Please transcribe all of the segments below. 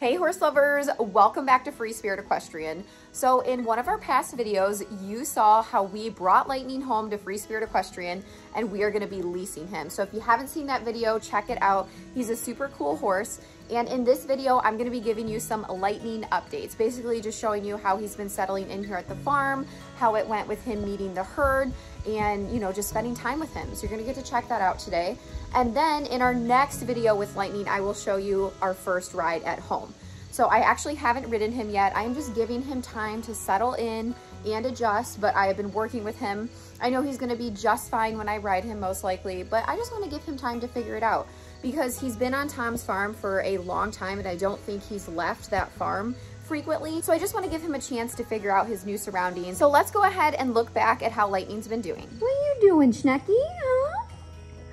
Hey horse lovers, welcome back to Free Spirit Equestrian. So in one of our past videos, you saw how we brought Lightning home to Free Spirit Equestrian and we are gonna be leasing him. So if you haven't seen that video, check it out. He's a super cool horse. And in this video, I'm gonna be giving you some Lightning updates, basically just showing you how he's been settling in here at the farm, how it went with him meeting the herd, and you know, just spending time with him. So you're gonna get to check that out today. And then in our next video with Lightning, I will show you our first ride at home. So I actually haven't ridden him yet. I'm just giving him time to settle in and adjust, but I have been working with him. I know he's gonna be just fine when I ride him most likely, but I just wanna give him time to figure it out because he's been on Tom's farm for a long time and I don't think he's left that farm frequently. So I just wanna give him a chance to figure out his new surroundings. So let's go ahead and look back at how Lightning's been doing. What are you doing, Schnecky, huh?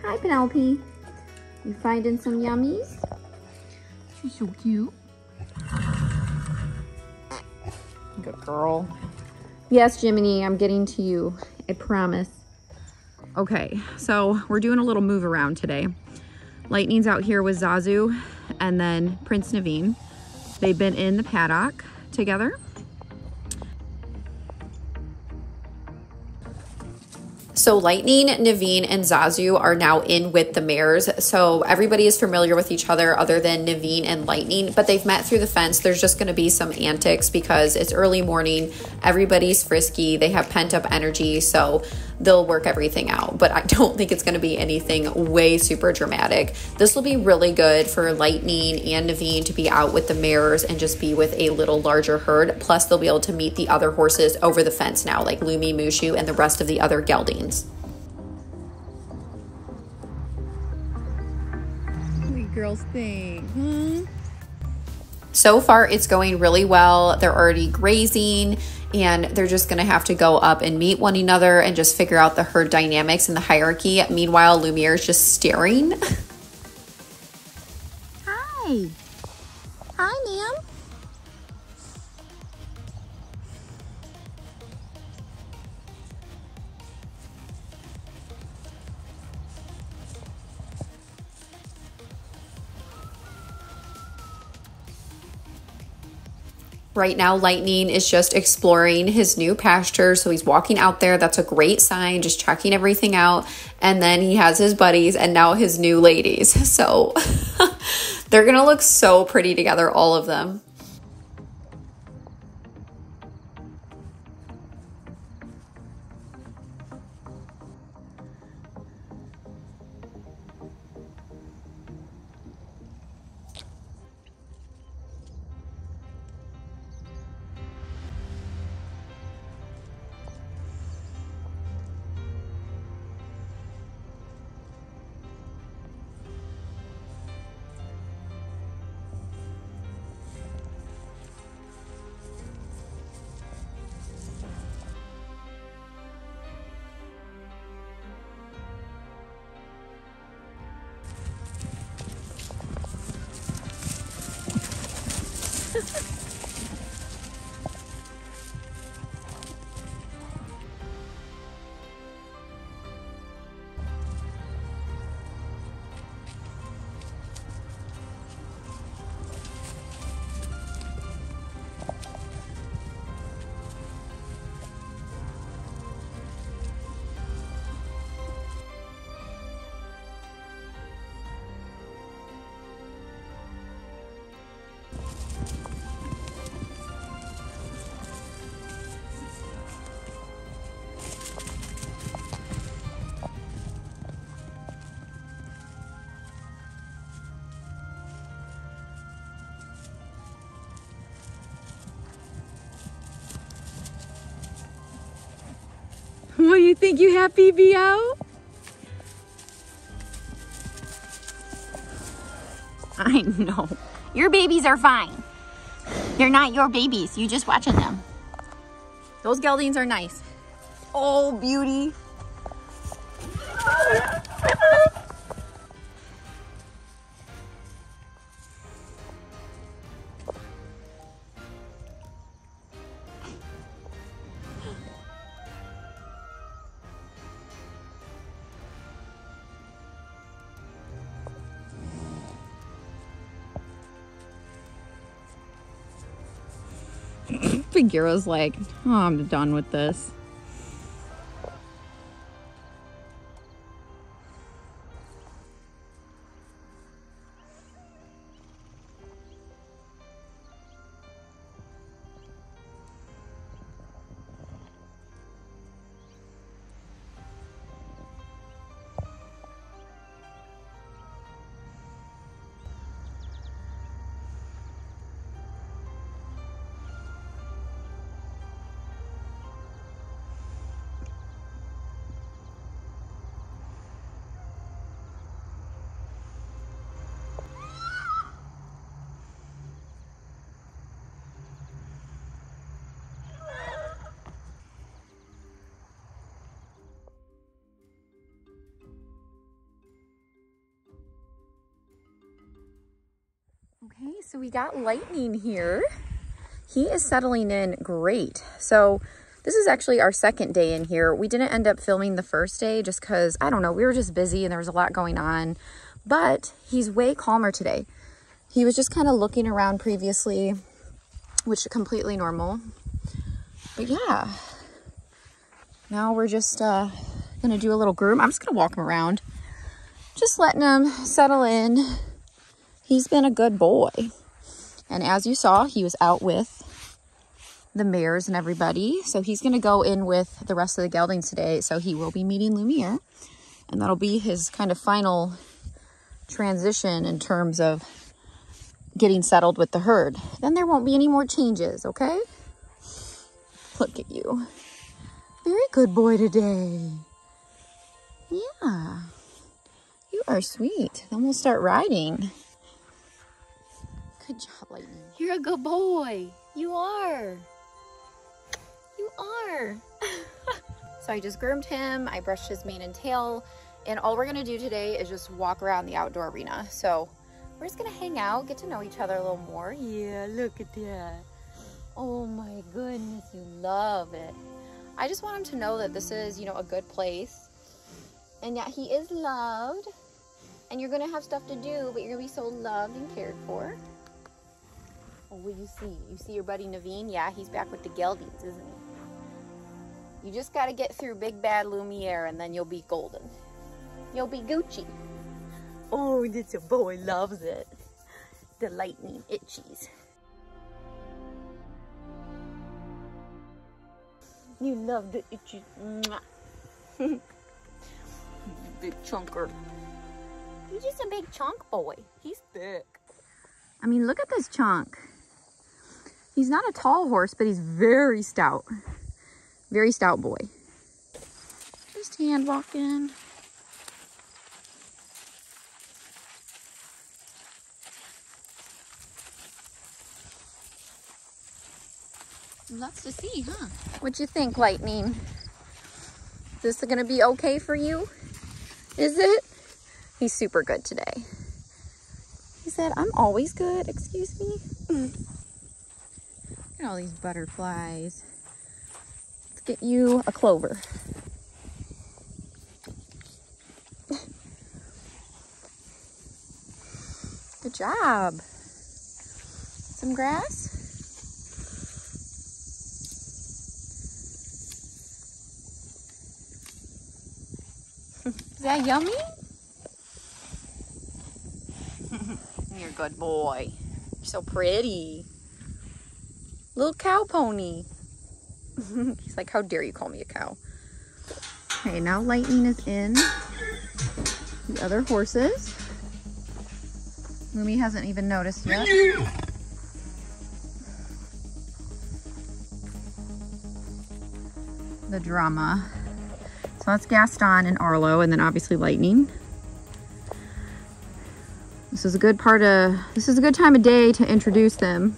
Hi, Penelope. You finding some yummies? She's so cute. Good girl. Yes, Jiminy, I'm getting to you. I promise. Okay, so we're doing a little move around today. Lightning's out here with Zazu and then Prince Naveen. They've been in the paddock together. So Lightning, Naveen, and Zazu are now in with the mares. So everybody is familiar with each other than Naveen and Lightning, but they've met through the fence. There's just gonna be some antics because it's early morning, everybody's frisky, they have pent up energy, so they'll work everything out. But I don't think it's gonna be anything way super dramatic. This will be really good for Lightning and Naveen to be out with the mares and just be with a little larger herd. Plus they'll be able to meet the other horses over the fence now, like Lumi, Mushu, and the rest of the other geldings. What do you girls think, huh? So far it's going really well. They're already grazing and they're just gonna have to go up and meet one another and just figure out the herd dynamics and the hierarchy. Meanwhile, Lumiere is just staring. Hi. Hi, ma'am. Right now, Lightning is just exploring his new pasture. So he's walking out there. That's a great sign, just checking everything out. And then he has his buddies and now his new ladies. So they're gonna look so pretty together, all of them. What do you think? You happy, B.O.? I know. Your babies are fine. They're not your babies. You just watching them. Those geldings are nice. Oh, beauty. Bagheera's like, oh, I'm done with this. Okay, so we got Lightning here. He is settling in great. So this is actually our second day in here. We didn't end up filming the first day just because, I don't know, we were just busy and there was a lot going on. But he's way calmer today. He was just kind of looking around previously, which is completely normal. But yeah, now we're just going to do a little groom. I'm just going to walk him around, just letting him settle in. He's been a good boy. And as you saw, he was out with the mares and everybody. So he's going to go in with the rest of the geldings today. So he will be meeting Lumiere. And that'll be his kind of final transition in terms of getting settled with the herd. Then there won't be any more changes, okay? Look at you. Very good boy today. Yeah. You are sweet. Then we'll start riding. Good job, Lightning. You're a good boy. You are. You are. So I just groomed him. I brushed his mane and tail. And all we're going to do today is just walk around the outdoor arena. So we're just going to hang out, get to know each other a little more. Yeah, look at that. Oh my goodness, you love it. I just want him to know that this is, you know, a good place. And yeah, he is loved. And you're going to have stuff to do, but you're going to be so loved and cared for. What do you see? You see your buddy Naveen? Yeah, he's back with the geldings, isn't he? You just got to get through Big Bad Lumiere and then you'll be golden. You'll be Gucci. Oh, this boy loves it. The Lightning itchies. You love the itchy. Big chunker. He's just a big chunk boy. He's thick. I mean, look at this chunk. He's not a tall horse, but he's very stout. Very stout boy. Just hand walking. Lots to see, huh? What you think, Lightning? Is this gonna be okay for you? Is it? He's super good today. He said, I'm always good, excuse me. Look at all these butterflies. Let's get you a clover. Good job. Some grass. Is that yummy? You're a good boy. You're so pretty. Little cow pony. He's like, how dare you call me a cow? Okay, now Lightning is in the other horses. Lumi hasn't even noticed yet. The drama. So that's Gaston and Arlo, and then obviously Lightning. This is a good time of day to introduce them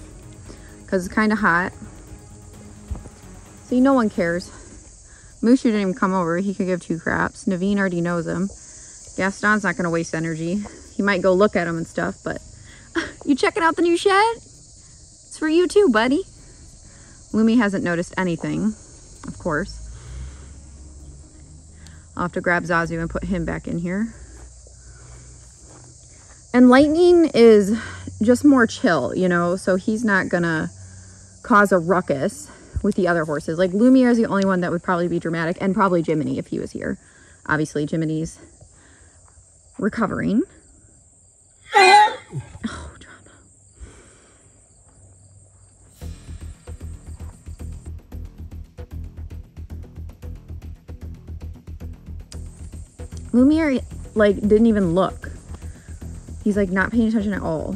because it's kind of hot. See, no one cares. Mushu didn't even come over. He could give two craps. Naveen already knows him. Gaston's not going to waste energy. He might go look at him and stuff, but you checking out the new shed? It's for you too, buddy. Lumi hasn't noticed anything, of course. I'll have to grab Zazu and put him back in here. And Lightning is just more chill, you know, so he's not gonna cause a ruckus with the other horses. Like Lumiere is the only one that would probably be dramatic, and probably Jiminy if he was here. Obviously Jiminy's recovering. Oh, drama. Lumiere like didn't even look. He's like not paying attention at all.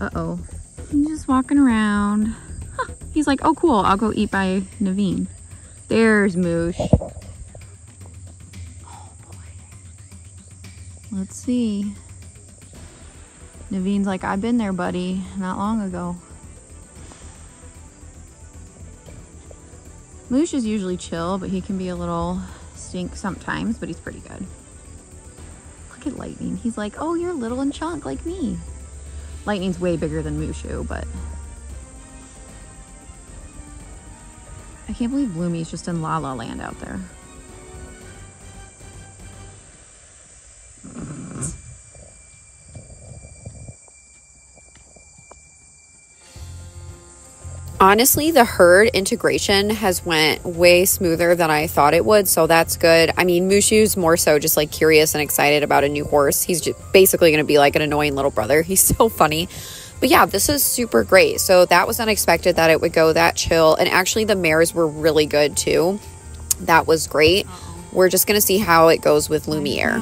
Uh-oh. He's just walking around. Huh. He's like, oh cool, I'll go eat by Naveen. There's Moosh. Oh boy. Let's see. Naveen's like, I've been there, buddy, not long ago. Moosh is usually chill, but he can be a little stink sometimes, but he's pretty good. At Lightning, he's like, oh, you're little and chunk like me. Lightning's way bigger than Mushu, but I can't believe Lumi's just in La La Land out there. Honestly, the herd integration has went way smoother than I thought it would, so that's good. I mean, Mushu's more so just like curious and excited about a new horse. He's just basically going to be like an annoying little brother. He's so funny. But yeah, this is super great. So that was unexpected that it would go that chill. And actually, the mares were really good too. That was great. We're just going to see how it goes with Lumiere.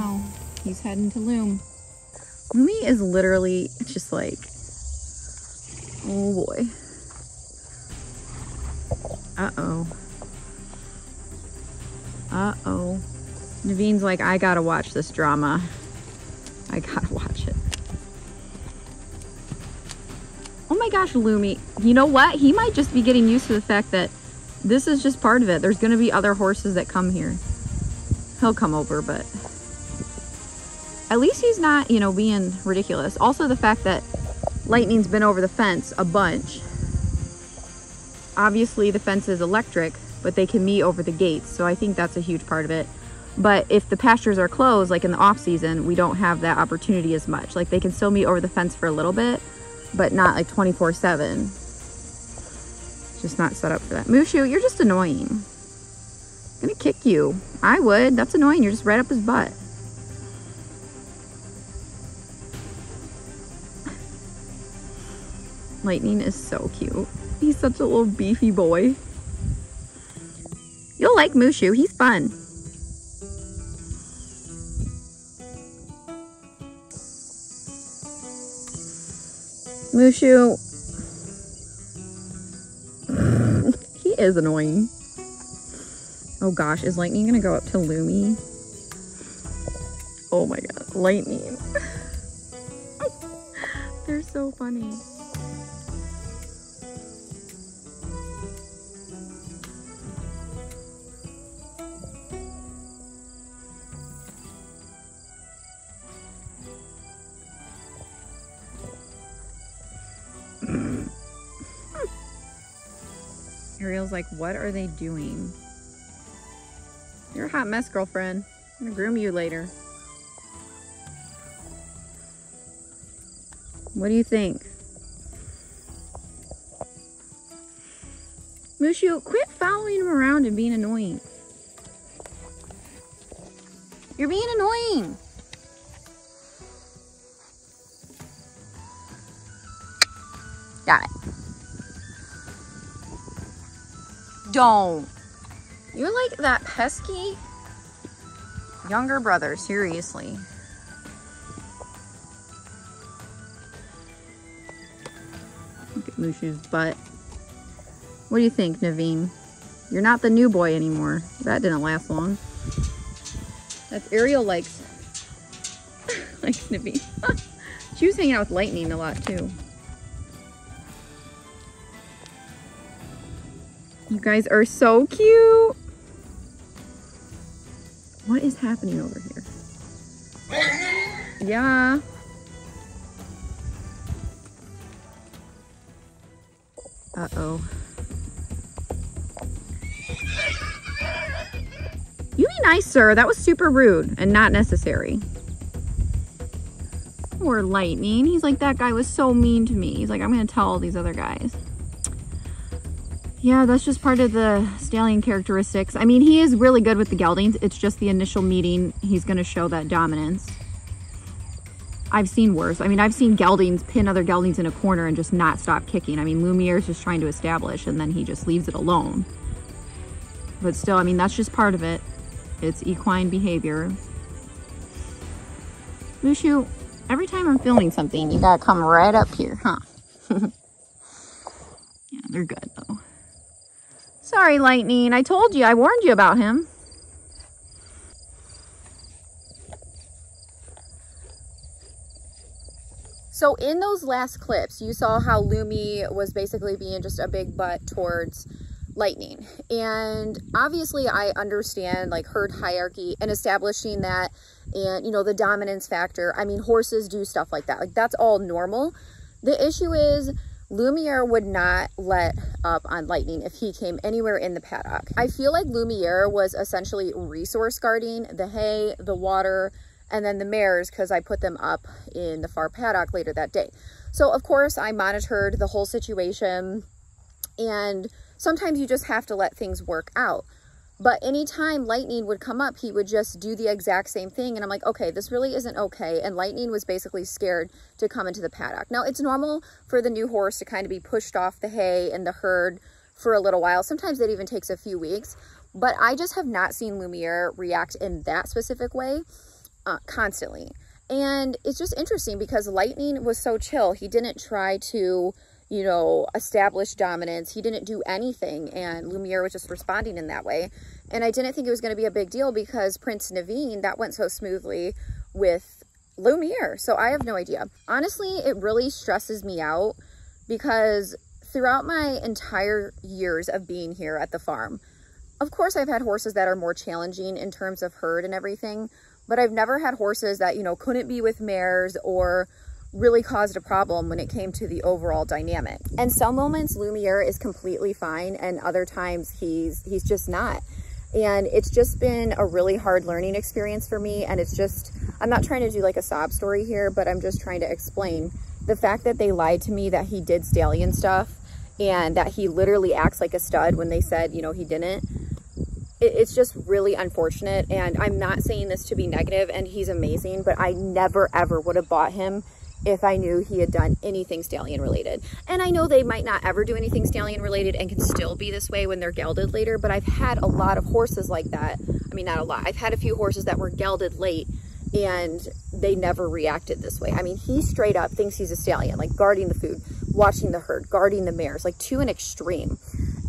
He's heading to Loom. Lumi is literally just like, oh boy. Uh-oh. Uh-oh. Naveen's like, I gotta watch this drama. I gotta watch it. Oh my gosh, Lumi. You know what? He might just be getting used to the fact that this is just part of it. There's gonna be other horses that come here. He'll come over, but at least he's not, you know, being ridiculous. Also, the fact that Lightning's been over the fence a bunch. Obviously the fence is electric, but they can meet over the gates, so I think that's a huge part of it. But if the pastures are closed, like in the off season, we don't have that opportunity as much. Like they can still meet over the fence for a little bit, but not like 24/7. Just not set up for that. Mushu, you're just annoying. I'm gonna kick you. I would. That's annoying. You're just right up his butt. Lightning is so cute. He's such a little beefy boy. You'll like Mushu. He's fun. Mushu. He is annoying. Oh gosh, is Lightning gonna go up to Lumi? Oh my god, Lightning. They're so funny. Ariel's like, what are they doing? You're a hot mess, girlfriend. I'm gonna groom you later. What do you think? Mushu, quit following him around and being annoying. You're being annoying. Got it. Don't. You're like that pesky younger brother, seriously. Look at Mushu's butt. What do you think, Naveen? You're not the new boy anymore. That didn't last long. That's Ariel likes likes Naveen. She was hanging out with Lightning a lot too. You guys are so cute. What is happening over here? Yeah. Uh-oh. You be nice, sir. That was super rude and not necessary. Poor Lightning. He's like, that guy was so mean to me. He's like, I'm going to tell all these other guys. Yeah, that's just part of the stallion characteristics. I mean, he is really good with the geldings. It's just the initial meeting, he's going to show that dominance. I've seen worse. I mean, I've seen geldings pin other geldings in a corner and just not stop kicking. I mean, Lumiere's just trying to establish and then he just leaves it alone. But still, I mean, that's just part of it. It's equine behavior. Mushu, every time I'm filming something, you gotta come right up here, huh? Yeah, they're good though. Sorry, Lightning. I told you, I warned you about him. So in those last clips, you saw how Lumi was basically being just a big butt towards Lightning. And obviously I understand like herd hierarchy and establishing that and, you know, the dominance factor. I mean, horses do stuff like that. Like that's all normal. The issue is Lumiere would not let up on Lightning if he came anywhere in the paddock. I feel like Lumiere was essentially resource guarding the hay, the water, and then the mares because I put them up in the far paddock later that day. So of course I monitored the whole situation, and sometimes you just have to let things work out. But anytime Lightning would come up, he would just do the exact same thing. And I'm like, okay, this really isn't okay. And Lightning was basically scared to come into the paddock. Now, it's normal for the new horse to kind of be pushed off the hay and the herd for a little while. Sometimes that even takes a few weeks. But I just have not seen Lumiere react in that specific way constantly. And it's just interesting because Lightning was so chill. He didn't try to, you know, established dominance. He didn't do anything, and Lumiere was just responding in that way. And I didn't think it was going to be a big deal because Prince Naveen, that went so smoothly with Lumiere. So I have no idea. Honestly, it really stresses me out because throughout my entire years of being here at the farm, of course I've had horses that are more challenging in terms of herd and everything, but I've never had horses that, you know, couldn't be with mares or really caused a problem when it came to the overall dynamic. And some moments Lumiere is completely fine and other times he's just not. And it's just been a really hard learning experience for me. And it's just, I'm not trying to do like a sob story here, but I'm just trying to explain the fact that they lied to me that he did stallion stuff and that he literally acts like a stud when they said, you know, he didn't. It's just really unfortunate. And I'm not saying this to be negative, and he's amazing, but I never ever would have bought him if I knew he had done anything stallion related. And I know they might not ever do anything stallion related and can still be this way when they're gelded later, but I've had a lot of horses like that. I mean, not a lot. I've had a few horses that were gelded late and they never reacted this way. I mean, he straight up thinks he's a stallion, like guarding the food, watching the herd, guarding the mares, like to an extreme.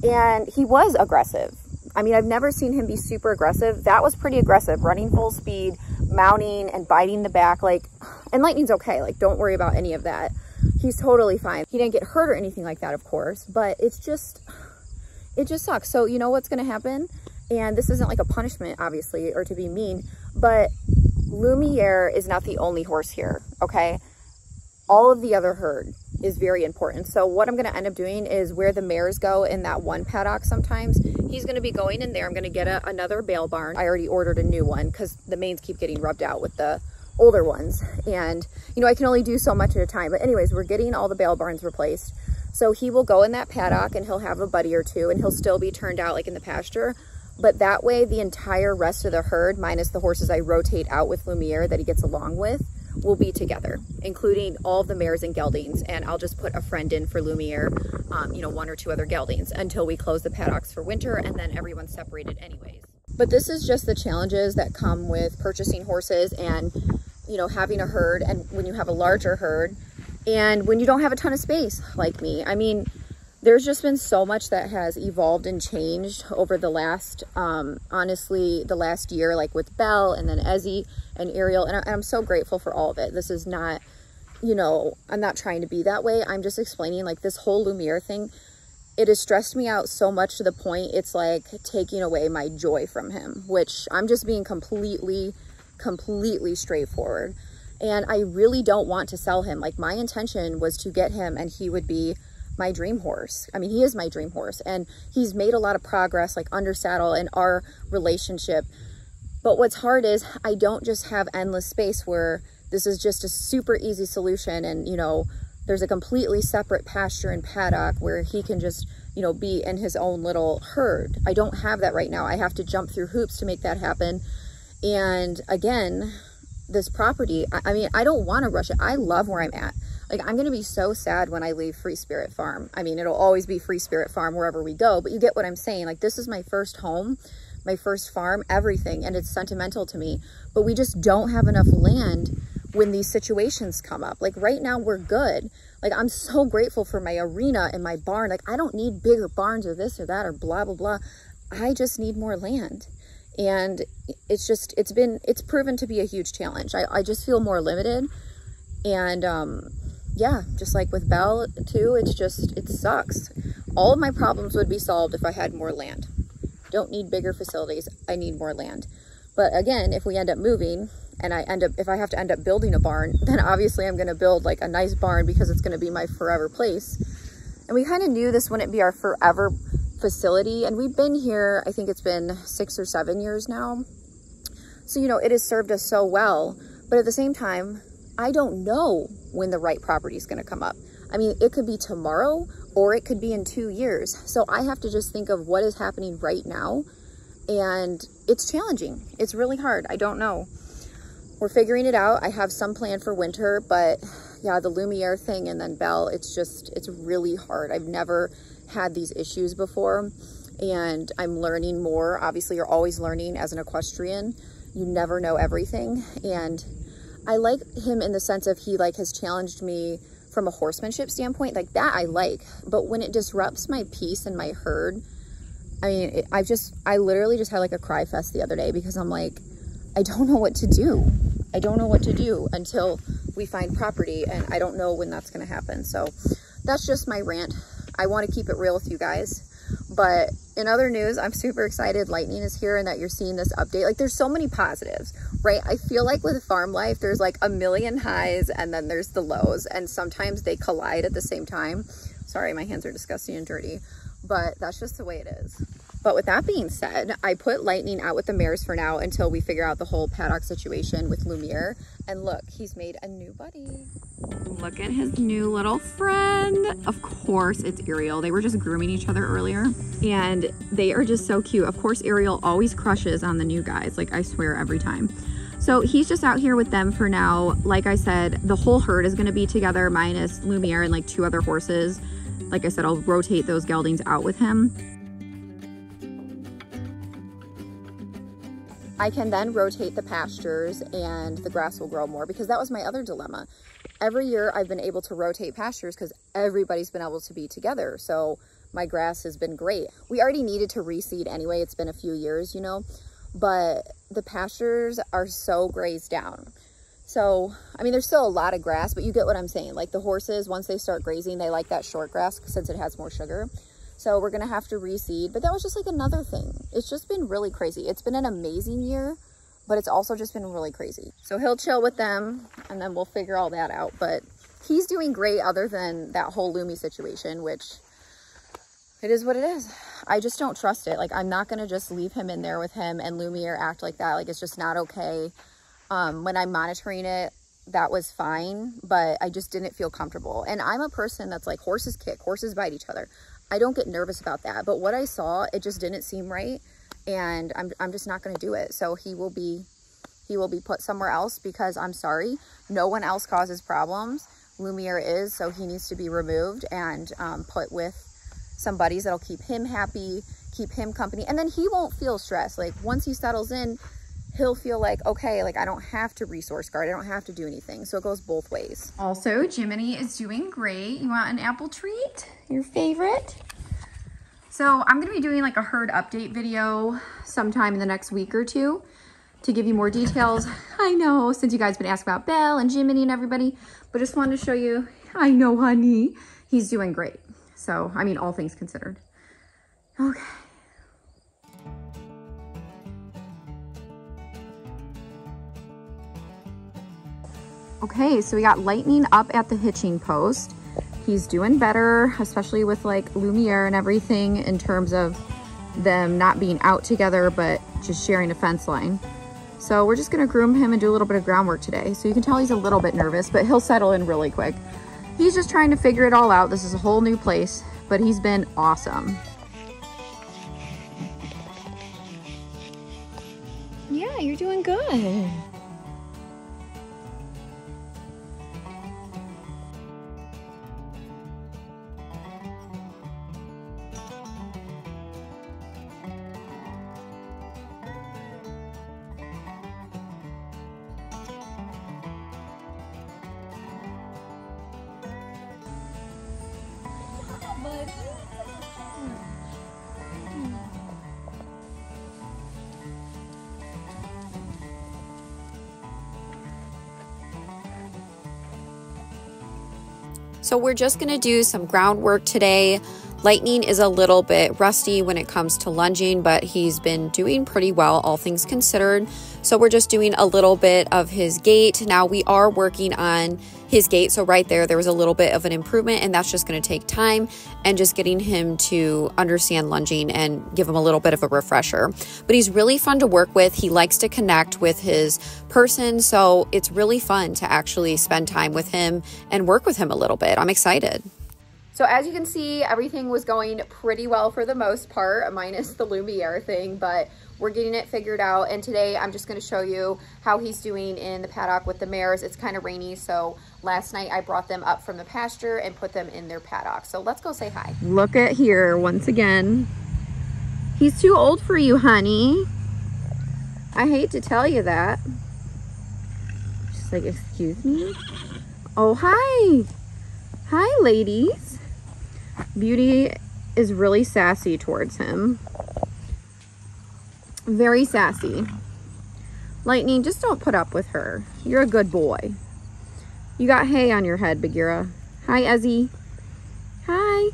And he was aggressive. I mean, I've never seen him be super aggressive. That was pretty aggressive, running full speed, mounting and biting the back. Like, and Lightning's okay. Like, don't worry about any of that. He's totally fine. He didn't get hurt or anything like that, of course, but it's just, it just sucks. So you know what's going to happen? And this isn't like a punishment, obviously, or to be mean, but Lumiere is not the only horse here, okay? All of the other herd is very important. So what I'm going to end up doing is where the mares go in that one paddock sometimes, he's going to be going in there. I'm going to get another bale barn. I already ordered a new one because the mains keep getting rubbed out with the older ones. And, you know, I can only do so much at a time. But anyways, we're getting all the bale barns replaced. So he will go in that paddock and he'll have a buddy or two and he'll still be turned out like in the pasture. But that way, the entire rest of the herd, minus the horses I rotate out with Lumiere that he gets along with, will be together, including all the mares and geldings. And I'll just put a friend in for Lumiere, you know, one or two other geldings until we close the paddocks for winter, and then everyone's separated anyways. But this is just the challenges that come with purchasing horses and, you know, having a herd, and when you have a larger herd and when you don't have a ton of space like me. I mean, there's just been so much that has evolved and changed over the last, honestly, the last year, like with Belle and then Ezzy and Ariel. And I'm so grateful for all of it. This is not, you know, I'm not trying to be that way. I'm just explaining like this whole Lumiere thing. It has stressed me out so much to the point it's like taking away my joy from him, which I'm just being completely straightforward. And I really don't want to sell him. Like my intention was to get him and he would be my dream horse. I mean, he is my dream horse and he's made a lot of progress like under saddle in our relationship. But what's hard is I don't just have endless space where this is just a super easy solution and, you know, There's a completely separate pasture and paddock where he can just, you know, be in his own little herd. I don't have that right now. I have to jump through hoops to make that happen. And again, this property, I mean, I don't want to rush it. I love where I'm at. Like, I'm going to be so sad when I leave Free Spirit Farm. I mean, it'll always be Free Spirit Farm wherever we go, but you get what I'm saying. Like, this is my first home, my first farm, everything, and it's sentimental to me. But we just don't have enough land when these situations come up. Like, right now we're good. Like, I'm so grateful for my arena and my barn. Like, I don't need bigger barns or this or that or blah, blah, blah. I just need more land. And it's just, it's proven to be a huge challenge. I just feel more limited. And yeah, just like with Belle too, it's just, it sucks. All of my problems would be solved if I had more land. Don't need bigger facilities. I need more land. But again, if we end up moving, and if I have to end up building a barn, then obviously I'm going to build like a nice barn because it's going to be my forever place. And we kind of knew this wouldn't be our forever facility. And we've been here, I think it's been 6 or 7 years now. So, you know, it has served us so well, but at the same time, I don't know when the right property is going to come up. I mean, it could be tomorrow or it could be in 2 years. So I have to just think of what is happening right now. And it's challenging. It's really hard. I don't know. We're figuring it out. I have some plan for winter, but yeah, the Lumiere thing and then Belle, it's just, it's really hard. I've never had these issues before and I'm learning more. Obviously, you're always learning as an equestrian. You never know everything. And I like him in the sense of he like has challenged me from a horsemanship standpoint, like that I like, but when it disrupts my peace and my herd, I mean, I literally just had like a cry fest the other day because I'm like, I don't know what to do. I don't know what to do until we find property, and I don't know when that's going to happen. So that's just my rant. I want to keep it real with you guys. But in other news, I'm super excited Lightning is here and that you're seeing this update. Like, there's so many positives, right? I feel like with farm life, there's like a million highs and then there's the lows, and sometimes they collide at the same time. Sorry, my hands are disgusting and dirty, but that's just the way it is. But with that being said, I put Lightning out with the mares for now until we figure out the whole paddock situation with Lumiere. And look, he's made a new buddy. Look at his new little friend. Of course, it's Ariel. They were just grooming each other earlier and they are just so cute. Of course, Ariel always crushes on the new guys. Like, I swear every time. So he's just out here with them for now. Like I said, the whole herd is going to be together minus Lumiere and like 2 other horses. Like I said, I'll rotate those geldings out with him. I can then rotate the pastures and the grass will grow more, because that was my other dilemma. Every year I've been able to rotate pastures because everybody's been able to be together. So my grass has been great. We already needed to reseed anyway. It's been a few years, you know, but the pastures are so grazed down. So, I mean, there's still a lot of grass, but you get what I'm saying. Like, the horses, once they start grazing, they like that short grass since it has more sugar. So we're going to have to reseed, but that was just like another thing. It's just been really crazy. It's been an amazing year, but it's also just been really crazy. So he'll chill with them and then we'll figure all that out. But he's doing great other than that whole Lumi situation, which it is what it is. I just don't trust it. Like, I'm not going to just leave him in there with him and Lumi or act like that. Like, it's just not okay. When I'm monitoring it, that was fine, but I just didn't feel comfortable. And I'm a person that's like, horses kick, horses bite each other. I don't get nervous about that, but what I saw, it just didn't seem right, and I'm just not going to do it. So he will be put somewhere else, because I'm sorry, no one else causes problems. Lumiere is, so he needs to be removed and put with some buddies that'll keep him happy, keep him company, and then he won't feel stressed. Like, once he settles in, he'll feel like, okay, like, I don't have to resource guard. I don't have to do anything. So it goes both ways. Also, Jiminy is doing great. You want an apple treat? Your favorite? So I'm going to be doing like a herd update video sometime in the next week or two to give you more details. I know, since you guys have been asking about Belle and Jiminy and everybody, but just wanted to show you, I know, honey, he's doing great. So, I mean, all things considered. Okay. Okay, so we got Lightning up at the hitching post. He's doing better, especially with like Lumiere and everything, in terms of them not being out together, but just sharing a fence line. So we're just gonna groom him and do a little bit of groundwork today. So you can tell he's a little bit nervous, but he'll settle in really quick. He's just trying to figure it all out. This is a whole new place, but he's been awesome. Yeah, you're doing good. So we're just going to do some groundwork today. Lightning is a little bit rusty when it comes to lunging, but he's been doing pretty well, all things considered. So we're just doing a little bit of his gait. Now we are working on his gait. So right there, there was a little bit of an improvement, and that's just going to take time and just getting him to understand lunging and give him a little bit of a refresher. But he's really fun to work with. He likes to connect with his person. So it's really fun to actually spend time with him and work with him a little bit. I'm excited. So as you can see, everything was going pretty well for the most part, minus the Lumiere thing, but we're getting it figured out. And today I'm just gonna show you how he's doing in the paddock with the mares. It's kind of rainy, so last night I brought them up from the pasture and put them in their paddock. So let's go say hi. Look at here once again. He's too old for you, honey. I hate to tell you that. She's like, excuse me? Oh, hi. Hi, ladies. Beauty is really sassy towards him. Very sassy. Lightning, just don't put up with her. You're a good boy. You got hay on your head, Bagheera. Hi, Ezzy. Hi.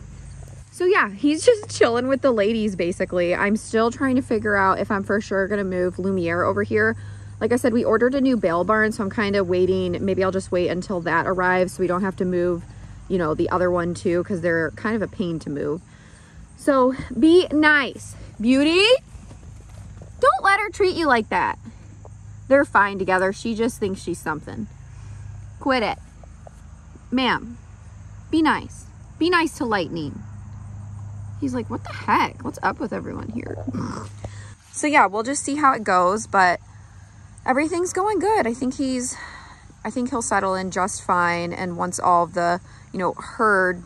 So yeah, he's just chilling with the ladies, basically. I'm still trying to figure out if I'm for sure going to move Lumiere over here. Like I said, we ordered a new bale barn, so I'm kind of waiting. Maybe I'll just wait until that arrives so we don't have to move, you know, the other one too, because they're kind of a pain to move. So be nice, Beauty. Don't let her treat you like that. They're fine together. She just thinks she's something. Quit it. Ma'am, be nice. Be nice to Lightning. He's like, what the heck? What's up with everyone here? So yeah, we'll just see how it goes, but everything's going good. I think he'll settle in just fine. And once all the, you know, herd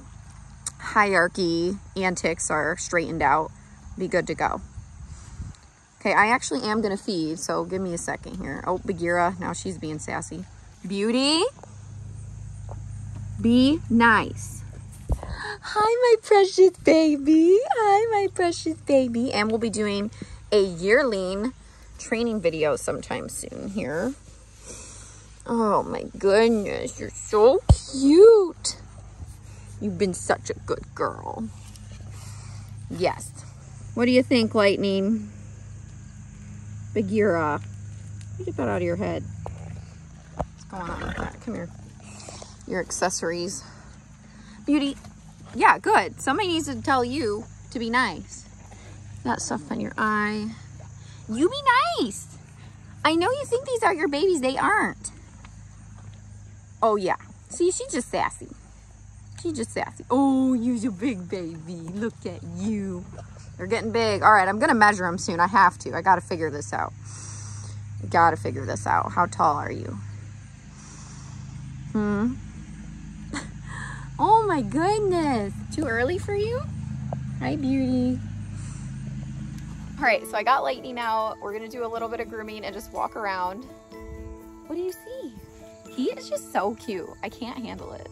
hierarchy antics are straightened out, be good to go. Okay, I actually am going to feed, so give me a second here. Oh, Bagheera, now she's being sassy. Beauty, be nice. Hi, my precious baby. Hi, my precious baby. And we'll be doing a yearling training video sometime soon here. Oh my goodness, you're so cute. You've been such a good girl. Yes. What do you think, Lightning? Bagheera. Let me get that out of your head. What's going on with that? Come here. Your accessories. Beauty. Yeah, good. Somebody needs to tell you to be nice. That stuff on your eye. You be nice. I know you think these are your babies. They aren't. Oh, yeah. See, she's just sassy. She's just sassy. Oh, you're a big baby. Look at you. They're getting big. All right, I'm going to measure them soon. I have to. I got to figure this out. Got to figure this out. How tall are you? Oh, my goodness. Too early for you? Hi, Beauty. All right, so I got Lightning out. We're going to do a little bit of grooming and just walk around. What do you see? He is just so cute. I can't handle it.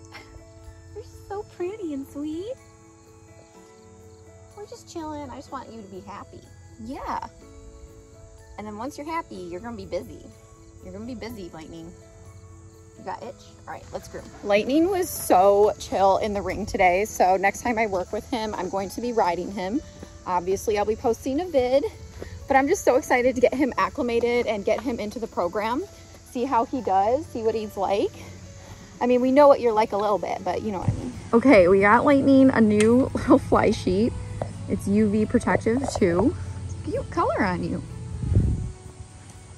You're so pretty and sweet. We're just chilling. I just want you to be happy. Yeah. And then once you're happy, you're going to be busy. You're going to be busy, Lightning. You got itch? All right, let's groom. Lightning was so chill in the ring today. So next time I work with him, I'm going to be riding him. Obviously, I'll be posting a vid, but I'm just so excited to get him acclimated and get him into the program. See how he does, see what he's like. I mean, we know what you're like a little bit, but you know what I mean. Okay, we got Lightning a new little fly sheet. It's UV protective too. It's a cute color on you.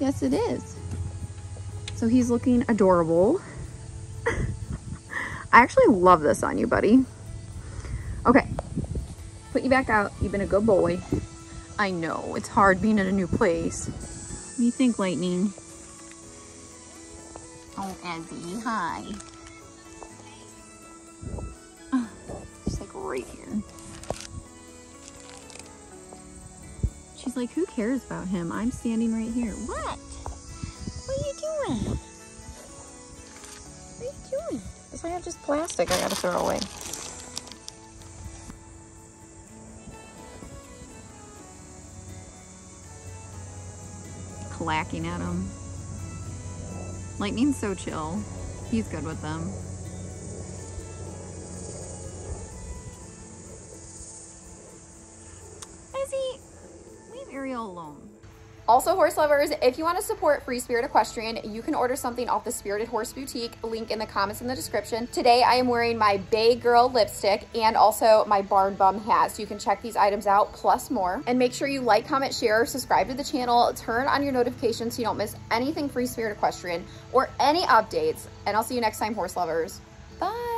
Yes, it is. So he's looking adorable. I actually love this on you, buddy. Okay, put you back out. You've been a good boy. I know, it's hard being in a new place. What do you think, Lightning? Oh, Ezzy, hi. Oh, she's like right here. She's like, who cares about him? I'm standing right here. What? What are you doing? What are you doing? This I have just plastic I gotta throw away. Lacking at him. Lightning's so chill. He's good with them. Ezzy, leave Ariel alone. Also, horse lovers, if you want to support Free Spirit Equestrian, you can order something off the Spirited Horse Boutique, link in the comments in the description. Today, I am wearing my Bay Girl lipstick and also my Barn Bum hat, so you can check these items out, plus more. And make sure you like, comment, share, subscribe to the channel, turn on your notifications so you don't miss anything Free Spirit Equestrian or any updates, and I'll see you next time, horse lovers. Bye!